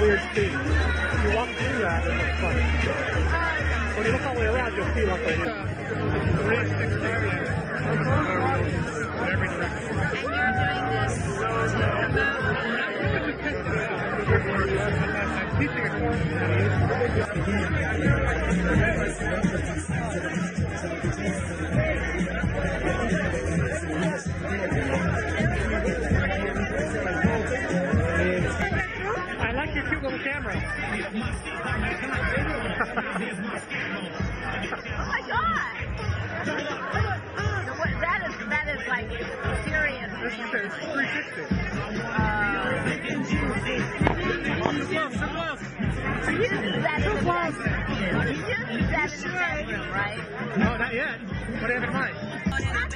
weird speed. You won't do that in this place. When you look all the way around, you'll see what's going on. It's a rich experience. In every direction. And you're doing this about... I'm teaching a course. I like your cute little camera. Oh my God! That is like serious. You used that in the bedroom, right? No, not yet. What do you have in mind? You don't have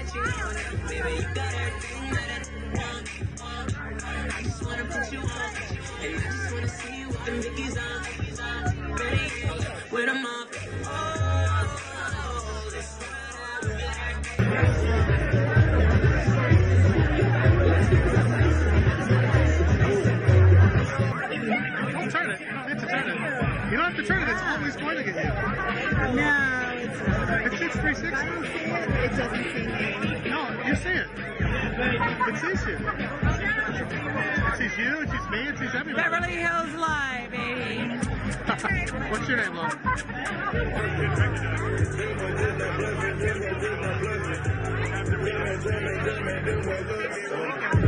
to turn it, it's always going to get you. No, it's not. It's 360. I don't see it. It doesn't see me. No, you see it. It sees you. It sees you, it sees me, it sees everybody. Beverly Hills Live, baby. What's your name, Lauren?